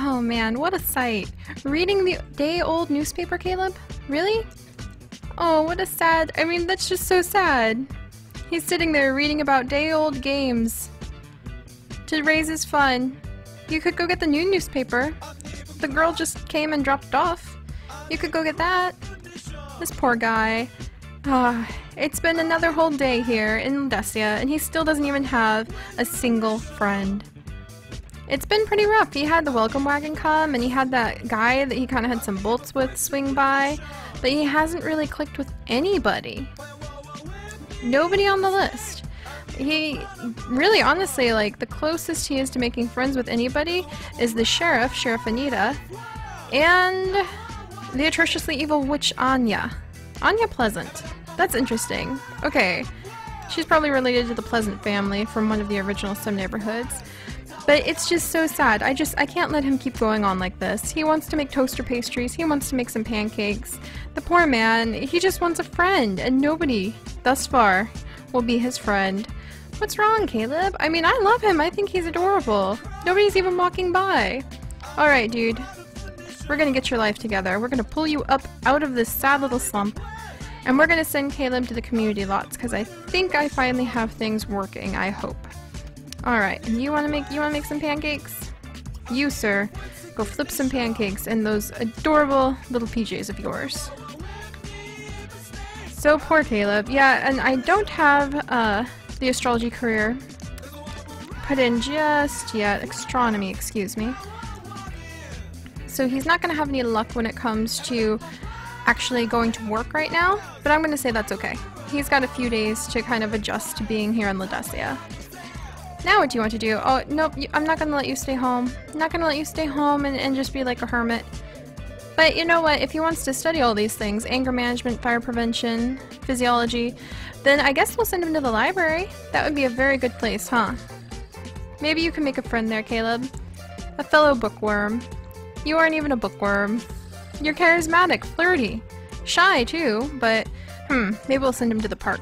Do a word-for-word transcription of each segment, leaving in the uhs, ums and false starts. Oh man, what a sight. Reading the day-old newspaper, Caleb? Really? Oh, what a sad... I mean, that's just so sad. He's sitting there reading about day-old games to raise his fun. You could go get the new newspaper. The girl just came and dropped it off. You could go get that. This poor guy. Ah, it's been another whole day here in Ledesia, and he still doesn't even have a single friend. It's been pretty rough. He had the welcome wagon come, and he had that guy that he kind of had some bolts with swing by, but he hasn't really clicked with anybody. Nobody on the list. He really, honestly, like, the closest he is to making friends with anybody is the sheriff, Sheriff Anita, and the atrociously evil witch Anya. Anya Pleasant. That's interesting. Okay. She's probably related to the Pleasant family from one of the original Sim neighborhoods. But it's just so sad. I just, I can't let him keep going on like this. He wants to make toaster pastries. He wants to make some pancakes. The poor man, he just wants a friend, and nobody thus far will be his friend. What's wrong, Caleb? I mean, I love him. I think he's adorable. Nobody's even walking by. All right, dude. We're gonna get your life together. We're gonna pull you up out of this sad little slump, and we're gonna send Caleb to the community lots, because I think I finally have things working, I hope. All right, you want to make you want to make some pancakes? You, sir, go flip some pancakes in those adorable little P Js of yours. So poor Caleb. Yeah, and I don't have uh, the astrology career put in just yet. Astronomy, excuse me. So he's not going to have any luck when it comes to actually going to work right now, but I'm going to say that's okay. He's got a few days to kind of adjust to being here in Ledesia. Now what do you want to do? Oh, nope, I'm not going to let you stay home. I'm not going to let you stay home and, and just be like a hermit. But you know what? If he wants to study all these things, anger management, fire prevention, physiology, then I guess we'll send him to the library. That would be a very good place, huh? Maybe you can make a friend there, Caleb. A fellow bookworm. You aren't even a bookworm. You're charismatic, flirty, shy too, but hmm, maybe we'll send him to the park.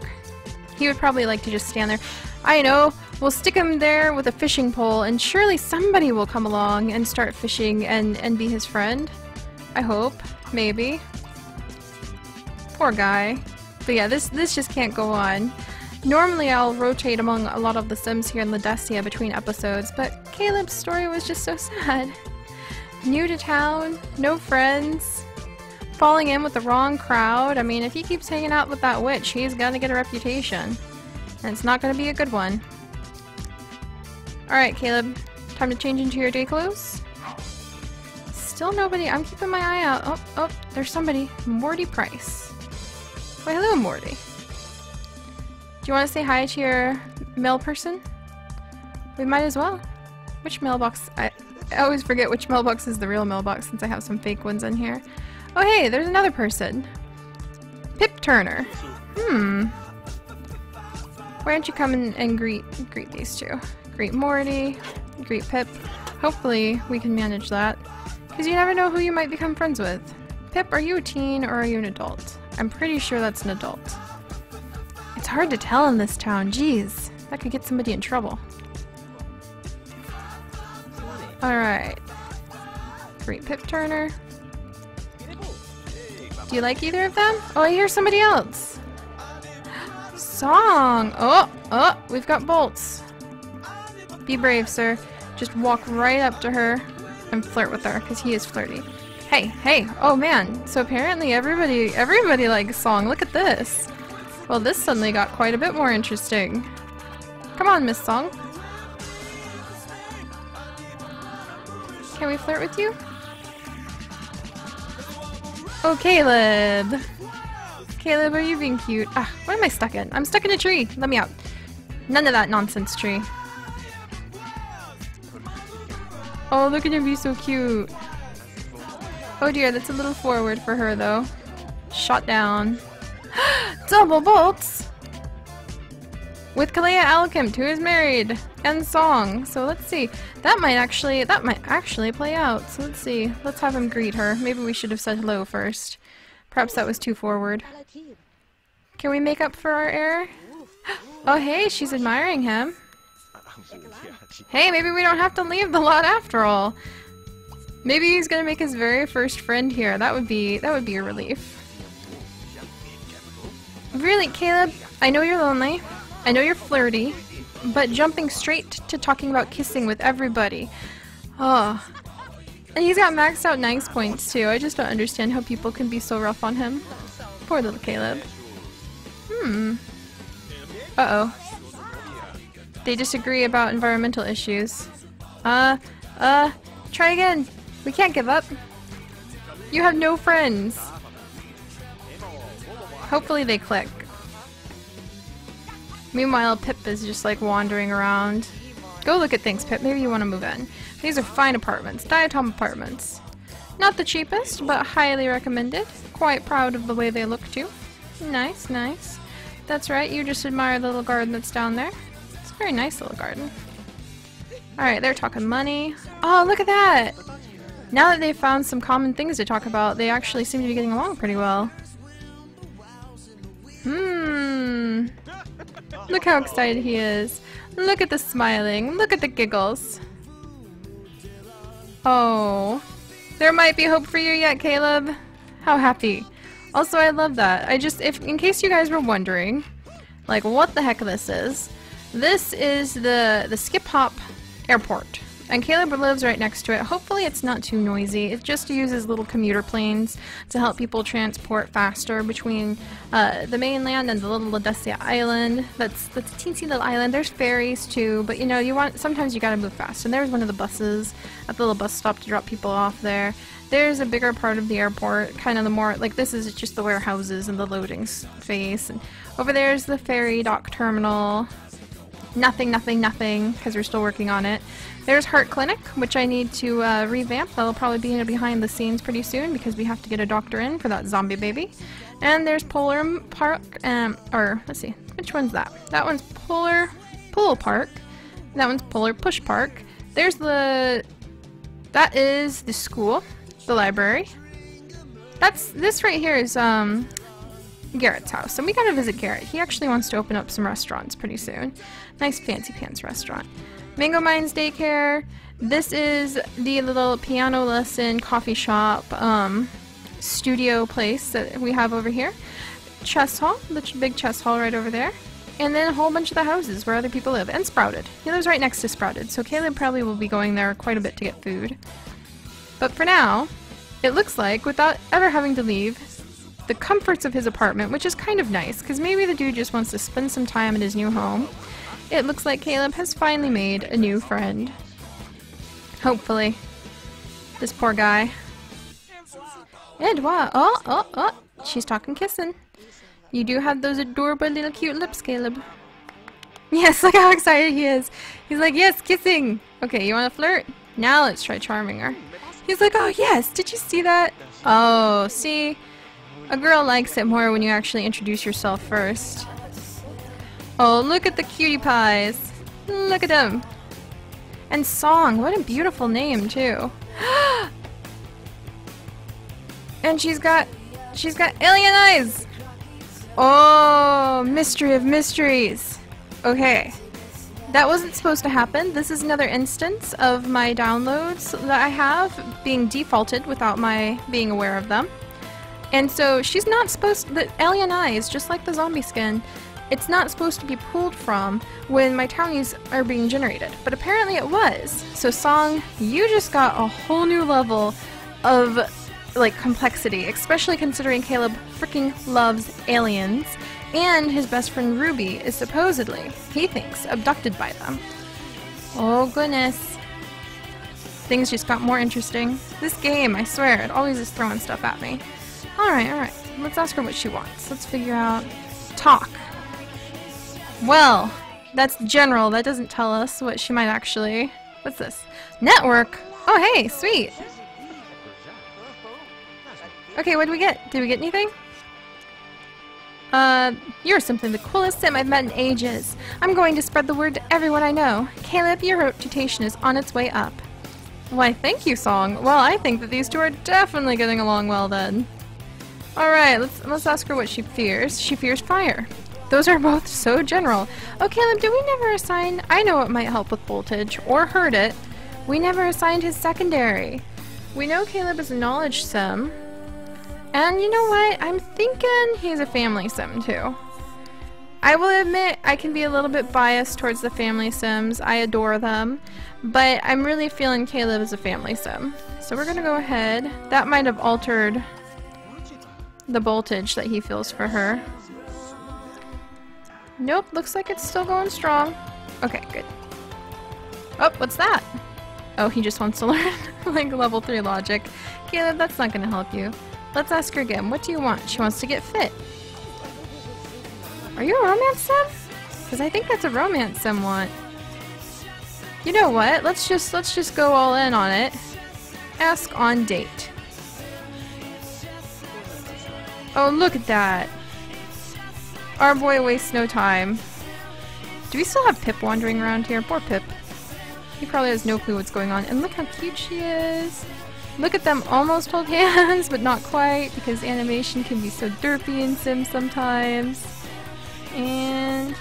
He would probably like to just stand there. I know. We'll stick him there with a fishing pole, and surely somebody will come along and start fishing and, and be his friend. I hope. Maybe. Poor guy. But yeah, this, this just can't go on. Normally I'll rotate among a lot of the Sims here in Ledesia between episodes, but Caleb's story was just so sad. New to town, no friends, falling in with the wrong crowd. I mean, if he keeps hanging out with that witch, he's gonna get a reputation. And it's not gonna be a good one. Alright, Caleb. Time to change into your day clothes. Still nobody. I'm keeping my eye out. Oh, oh, there's somebody. Morty Price. Why, hello, Morty. Do you want to say hi to your mail person? We might as well. Which mailbox? I, I always forget which mailbox is the real mailbox since I have some fake ones in here. Oh, hey, there's another person. Pip Turner. Hmm. Why don't you come in and greet, greet these two? Greet Morty, greet Pip. Hopefully we can manage that, because you never know who you might become friends with. Pip, are you a teen or are you an adult? I'm pretty sure that's an adult. It's hard to tell in this town, geez. That could get somebody in trouble. Alright. Greet Pip Turner. Do you like either of them? Oh, I hear somebody else. Song! Oh, oh, we've got bolts. Be brave, sir. Just walk right up to her and flirt with her, because he is flirty. Hey, hey, oh man, so apparently everybody, everybody likes Song. Look at this. Well, this suddenly got quite a bit more interesting. Come on, Miss Song. Can we flirt with you? Oh, Caleb. Caleb, are you being cute? Ah, what am I stuck in? I'm stuck in a tree. Let me out. None of that nonsense, tree. Oh, look at him be so cute. Oh dear, that's a little forward for her though. Shot down. Double bolts! With Kalea Alkim, who is married, and Song. So let's see. That might actually, that might actually play out. So let's see. Let's have him greet her. Maybe we should have said hello first. Perhaps that was too forward. Can we make up for our error? Oh hey, she's admiring him. Hey, maybe we don't have to leave the lot after all. Maybe he's gonna make his very first friend here. That would be, that would be a relief. Really, Caleb, I know you're lonely. I know you're flirty. But jumping straight to talking about kissing with everybody. Oh. And he's got maxed out nice points too. I just don't understand how people can be so rough on him. Poor little Caleb. Hmm. Uh-oh. They disagree about environmental issues. Uh, uh, try again. We can't give up. You have no friends. Hopefully they click. Meanwhile, Pip is just like wandering around. Go look at things, Pip. Maybe you want to move in. These are fine apartments. Diatom apartments. Not the cheapest, but highly recommended. Quite proud of the way they look too. Nice, nice. That's right, you just admire the little garden that's down there. It's a very nice little garden. Alright, they're talking money. Oh, look at that! Now that they've found some common things to talk about, they actually seem to be getting along pretty well. Hmm. Look how excited he is. Look at the smiling. Look at the giggles. Oh. There might be hope for you yet, Caleb. How happy. Also, I love that. I just, if in case you guys were wondering, like what the heck this is, this is the, the Skip Hop Airport. And Caleb lives right next to it. Hopefully it's not too noisy. It just uses little commuter planes to help people transport faster between uh, the mainland and the little Ledesia island. That's that's a teensy little island. There's ferries too, but you know, you want sometimes you gotta move fast. And there's one of the buses at the little bus stop to drop people off there. There's a bigger part of the airport, kind of the more, like this is just the warehouses and the loading space. And over there's the ferry dock terminal. Nothing, nothing, nothing, because we're still working on it. There's Heart Clinic, which I need to uh, revamp. That'll probably be behind the scenes pretty soon because we have to get a doctor in for that zombie baby. And there's Polar Park, um, or let's see, which one's that? That one's Polar Pool Park. That one's Polar Push Park. There's the, that is the school, the library. That's, this right here is, um, Garrett's house, and we gotta visit Garrett. He actually wants to open up some restaurants pretty soon. Nice fancy pants restaurant. Mango Mines daycare. This is the little piano lesson coffee shop um, studio place that we have over here. Chess hall, the ch big chess hall right over there. And then a whole bunch of the houses where other people live. And Sprouted. He lives right next to Sprouted, so Caleb probably will be going there quite a bit to get food. But for now, it looks like, without ever having to leave, the comforts of his apartment, which is kind of nice, because maybe the dude just wants to spend some time in his new home. It looks like Caleb has finally made a new friend. Hopefully. This poor guy. Edouard! Oh, oh, oh! She's talking kissing. You do have those adorable little cute lips, Caleb. Yes, look how excited he is! He's like, yes, kissing! Okay, you wanna flirt? Now let's try charming her. He's like, oh yes! Did you see that? Oh, see? A girl likes it more when you actually introduce yourself first. Oh, look at the cutie pies. Look at them. And Song, what a beautiful name too. And she's got, she's got alien eyes. Oh, mystery of mysteries. Okay. That wasn't supposed to happen. This is another instance of my downloads that I have being defaulted without my being aware of them. And so she's not supposed to, the alien eyes, just like the zombie skin, it's not supposed to be pulled from when my townies are being generated. But apparently it was. So Song, you just got a whole new level of like complexity, especially considering Caleb freaking loves aliens and his best friend Ruby is supposedly, he thinks, abducted by them. Oh goodness. Things just got more interesting. This game, I swear, it always is throwing stuff at me. Alright, alright. Let's ask her what she wants. Let's figure out... Talk. Well, that's general. That doesn't tell us what she might actually... What's this? Network! Oh, hey! Sweet! Okay, what did we get? Did we get anything? Uh, you're simply the coolest Sim I've met in ages. I'm going to spread the word to everyone I know. Caleb, your reputation is on its way up. Why, thank you, Song. Well, I think that these two are definitely getting along well then. Alright, let's, let's ask her what she fears. She fears fire. Those are both so general. Oh, Caleb, do we never assign... I know it might help with voltage, or hurt it. We never assigned his secondary. We know Caleb is a knowledge sim. And you know what? I'm thinking he's a family sim, too. I will admit I can be a little bit biased towards the family sims. I adore them. But I'm really feeling Caleb is a family sim. So we're going to go ahead. That might have altered the voltage that he feels for her. Nope, looks like it's still going strong. Okay, good. Oh, what's that? Oh, he just wants to learn like level three logic. Caleb, that's not going to help you. Let's ask her again. What do you want? She wants to get fit. Are you a romance sim? Because I think that's a romance sim want. You know what? Let's just let's just go all in on it. Ask on date. Oh, look at that. Our boy wastes no time. Do we still have Pip wandering around here? Poor Pip. He probably has no clue what's going on. And look how cute she is. Look at them almost hold hands, but not quite, because animation can be so derpy in Sims sometimes. And...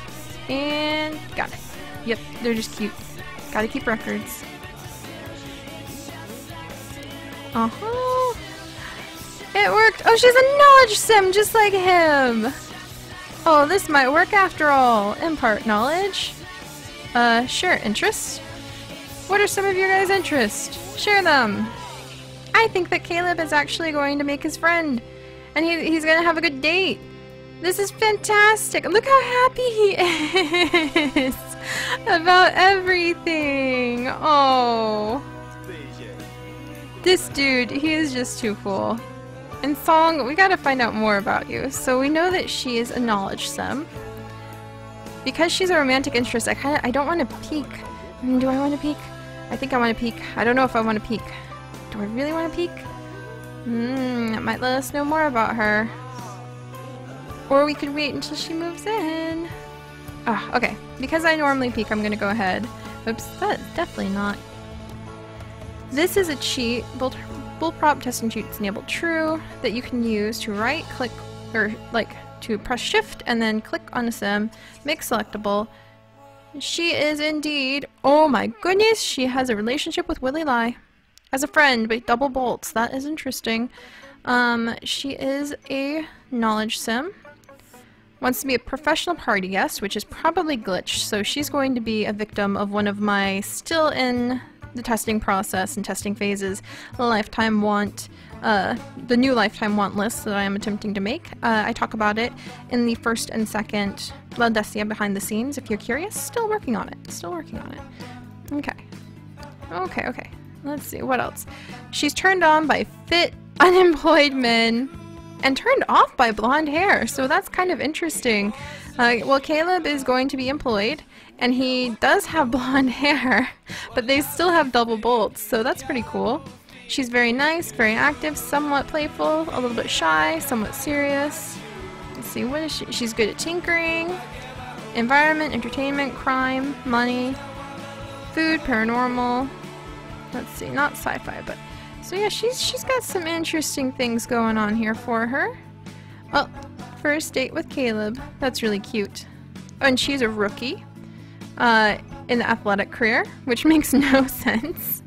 and... got it. Yep, they're just cute. Gotta keep records. Uh-huh. It worked! Oh, she's a knowledge sim, just like him! Oh, this might work after all! Impart knowledge. Uh, share interests. What are some of your guys' interests? Share them! I think that Caleb is actually going to make his friend, and he, he's going to have a good date. This is fantastic. Look how happy he is about everything. Oh, this dude, he is just too cool. And Song, we got to find out more about you. So we know that she is a knowledge sim. Because she's a romantic interest, I kind of I don't want to peek. Do I want to peek? I think I want to peek. I don't know if I want to peek. Do I really want to peek? Hmm, that might let us know more about her. Or we could wait until she moves in. Ah, oh, okay. Because I normally peek, I'm going to go ahead. Oops, that's definitely not. This is a cheat. Bull, bull prop testing cheats enabled true that you can use to right click, or like to press shift and then click on a sim, make selectable. She is indeed, oh my goodness, she has a relationship with Willy Lai. As a friend, but double bolts. That is interesting. Um, she is a knowledge sim. Wants to be a professional party guest, which is probably glitched, so she's going to be a victim of one of my still in the testing process and testing phases lifetime want, uh, the new lifetime want list that I am attempting to make. Uh, I talk about it in the first and second Ledesia behind the scenes, if you're curious. Still working on it. Still working on it. Okay. Okay, okay. Let's see, what else? She's turned on by fit, unemployed men, and turned off by blonde hair, so that's kind of interesting. Uh, well, Caleb is going to be employed, and he does have blonde hair, but they still have double bolts, so that's pretty cool. She's very nice, very active, somewhat playful, a little bit shy, somewhat serious. Let's see, what is she? She's good at tinkering, environment, entertainment, crime, money, food, paranormal. Let's see, not sci-fi, but... So yeah, she's she's got some interesting things going on here for her. Well, first date with Caleb. That's really cute. Oh, and she's a rookie uh, in the athletic career, which makes no sense.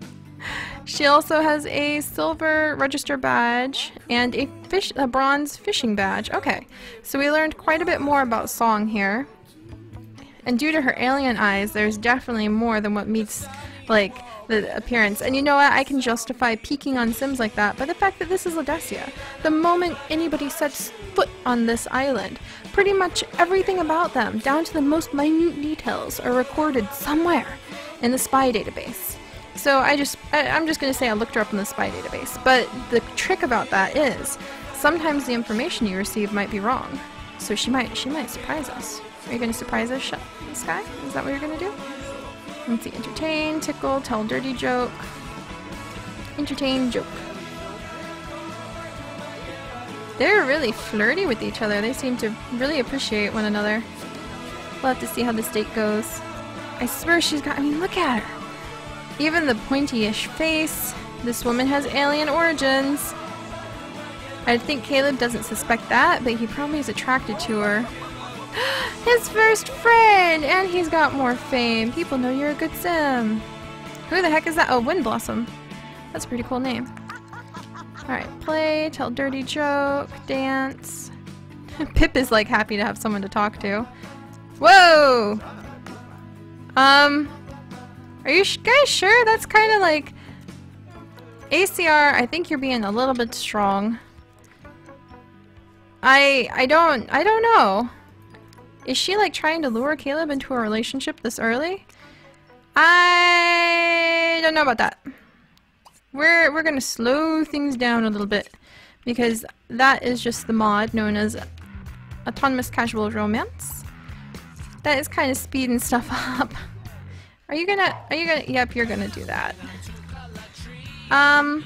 She also has a silver register badge and a, fish, a bronze fishing badge. Okay, so we learned quite a bit more about Song here. And due to her alien eyes, there's definitely more than what meets, like, the appearance. And you know what? I can justify peeking on Sims like that by the fact that this is Ledesia. The moment anybody sets foot on this island, pretty much everything about them, down to the most minute details, are recorded somewhere in the spy database. So I just, I, I'm just going to say I looked her up in the spy database. But the trick about that is, sometimes the information you receive might be wrong. So she might, she might surprise us. Are you going to surprise us, Sky? Is that what you're going to do? Let's see, entertain, tickle, tell dirty joke, entertain, joke. They're really flirty with each other. They seem to really appreciate one another. We'll have to see how this date goes. I swear she's got... I mean, look at her! Even the pointy-ish face. This woman has alien origins. I think Caleb doesn't suspect that, but he probably is attracted to her. His first friend! And he's got more fame. People know you're a good sim. Who the heck is that? Oh, Wind Blossom. That's a pretty cool name. Alright, play, tell dirty joke, dance. Pip is like happy to have someone to talk to. Whoa! Um, are you guys sure? That's kind of like... A C R, I think you're being a little bit strong. I I don't I don't know. Is she like trying to lure Caleb into a relationship this early? I don't know about that. We're we're gonna slow things down a little bit because that is just the mod known as Autonomous Casual Romance. That is kind of speeding stuff up. Are you gonna are you gonna yep, you're gonna do that. Um,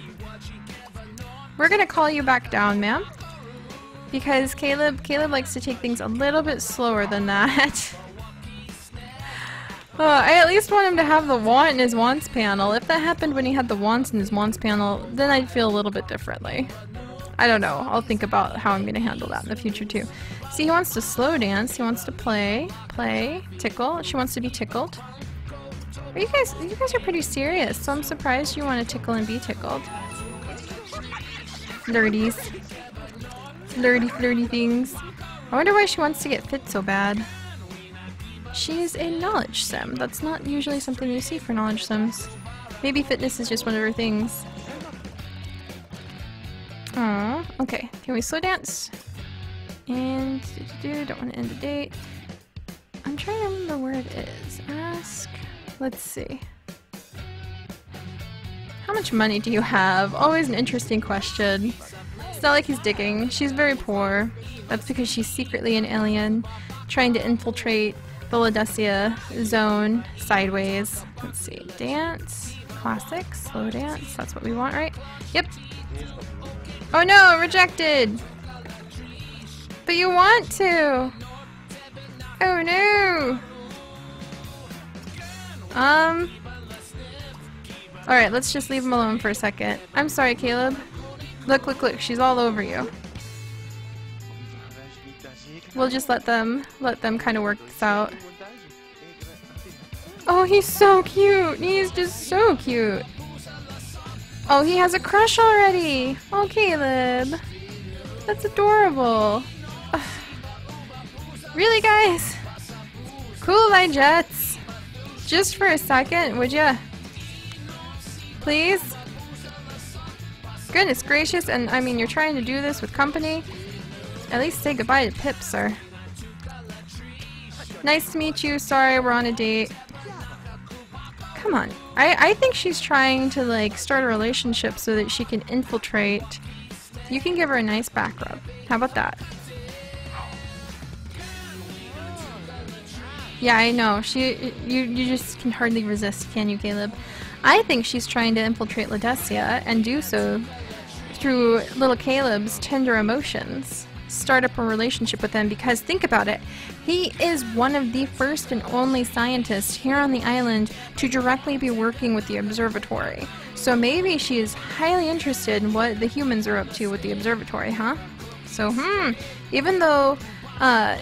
we're gonna call you back down, ma'am, because Caleb Caleb likes to take things a little bit slower than that. Oh, I at least want him to have the want in his wants panel. If that happened when he had the wants in his wants panel, then I'd feel a little bit differently. I don't know. I'll think about how I'm gonna handle that in the future too. See, he wants to slow dance. He wants to play, play, tickle. She wants to be tickled. Are you guys, you guys are pretty serious, so I'm surprised you want to tickle and be tickled. Flirties. Flirty, flirty things. I wonder why she wants to get fit so bad. She's a knowledge sim. That's not usually something you see for knowledge sims. Maybe fitness is just one of her things. Aww, okay. Can we slow dance? And do-do-do, don't want to end the date. I'm trying to remember where it is. Ask... Let's see. How much money do you have? Always an interesting question. It's not like he's digging. She's very poor. That's because she's secretly an alien, trying to infiltrate the Ledesia zone sideways. Let's see. Dance. Classic. Slow dance. That's what we want, right? Yep. Oh no! Rejected! But you want to! Oh no! Um, alright, let's just leave him alone for a second. I'm sorry, Caleb. Look, look, look, she's all over you. We'll just let them, let them kind of work this out. Oh, he's so cute! He's just so cute! Oh, he has a crush already! Oh, Caleb! That's adorable! Ugh. Really, guys? Cool-eye jets! Just for a second, would ya? Please? Goodness gracious, and I mean, you're trying to do this with company. At least say goodbye to Pip, sir. Nice to meet you, sorry, we're on a date. Come on. I, I think she's trying to, like, start a relationship so that she can infiltrate. You can give her a nice back rub. How about that? Yeah, I know. She, you, you just can hardly resist, can you, Caleb? I think she's trying to infiltrate Ledesia and do so through little Caleb's tender emotions. Start up a relationship with him because, think about it, he is one of the first and only scientists here on the island to directly be working with the observatory. So maybe she is highly interested in what the humans are up to with the observatory, huh? So, hmm, even though, uh...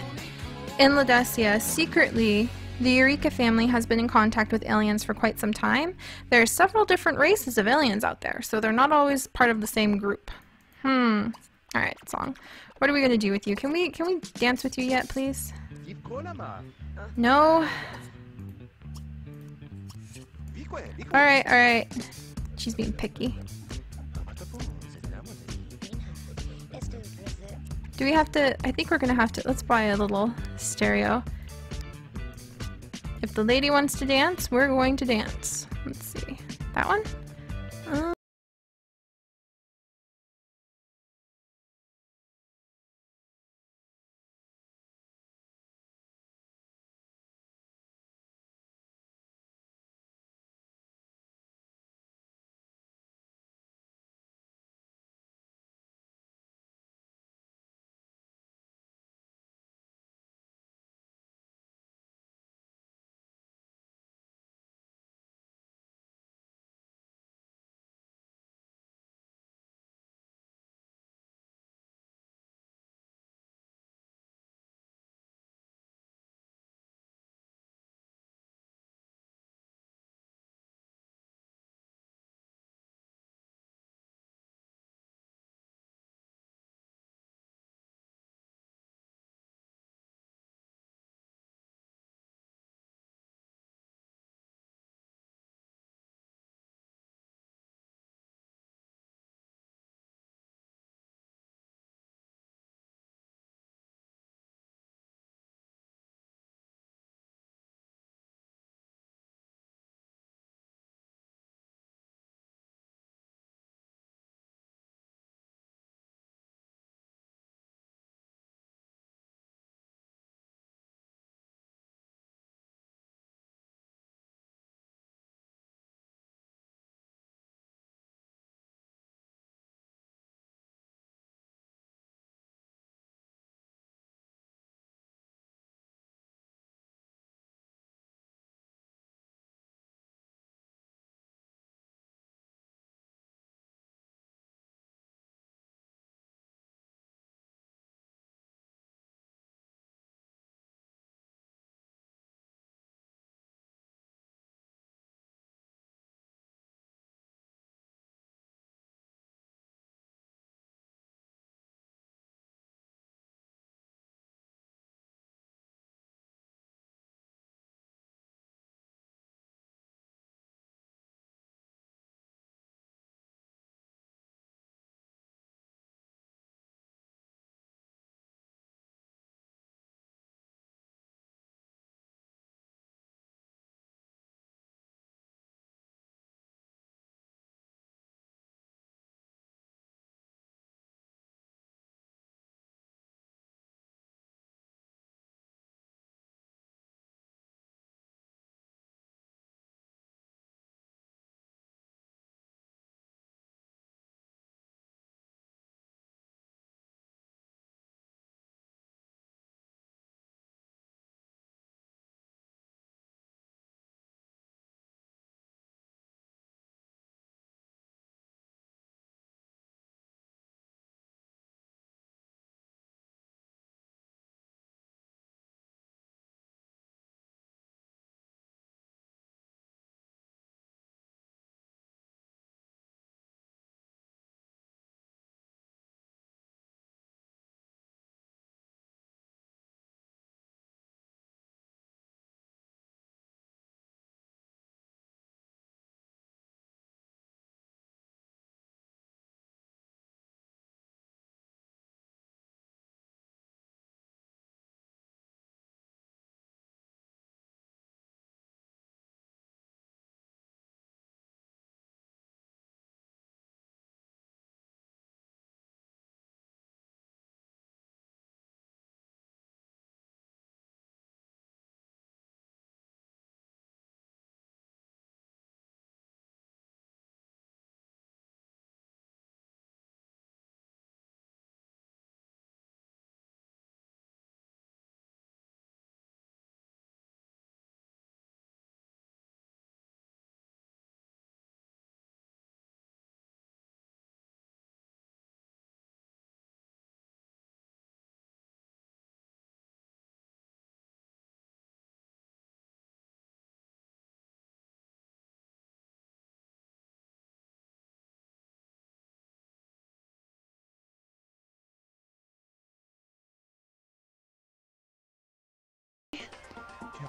in Ledesia, secretly, the Eureka family has been in contact with aliens for quite some time. There are several different races of aliens out there, so they're not always part of the same group. Hmm. Alright, Song. What are we gonna do with you? Can we can we dance with you yet, please? No? Alright, alright. She's being picky. Do we have to... I think we're gonna have to... Let's buy a little stereo. If the lady wants to dance, we're going to dance. Let's see. That one? Um,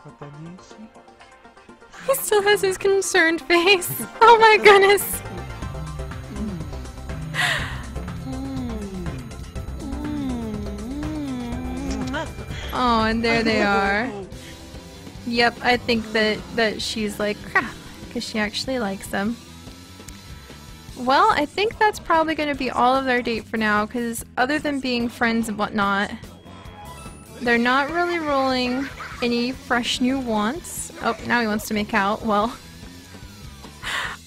what that means? He still has his concerned face. Oh my goodness. Oh, and there they are. Yep, I think that, that she's like, crap, because she actually likes them. Well, I think that's probably going to be all of their date for now, because other than being friends and whatnot, they're not really rolling any fresh new wants. Oh, now he wants to make out. Well.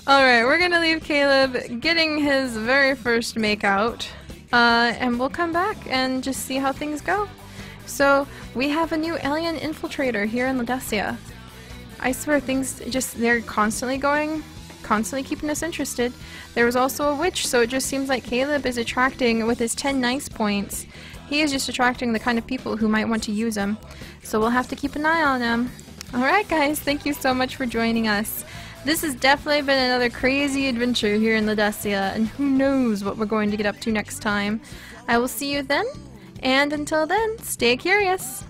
Alright, we're going to leave Caleb getting his very first make out, uh, and we'll come back and just see how things go. So, we have a new alien infiltrator here in Ledesia. I swear things just, they're constantly going, constantly keeping us interested. There was also a witch, so it just seems like Caleb is attracting, with his ten nice points, he is just attracting the kind of people who might want to use him. So we'll have to keep an eye on him. Alright guys, thank you so much for joining us. This has definitely been another crazy adventure here in Ledesia, and who knows what we're going to get up to next time. I will see you then. And until then, stay curious!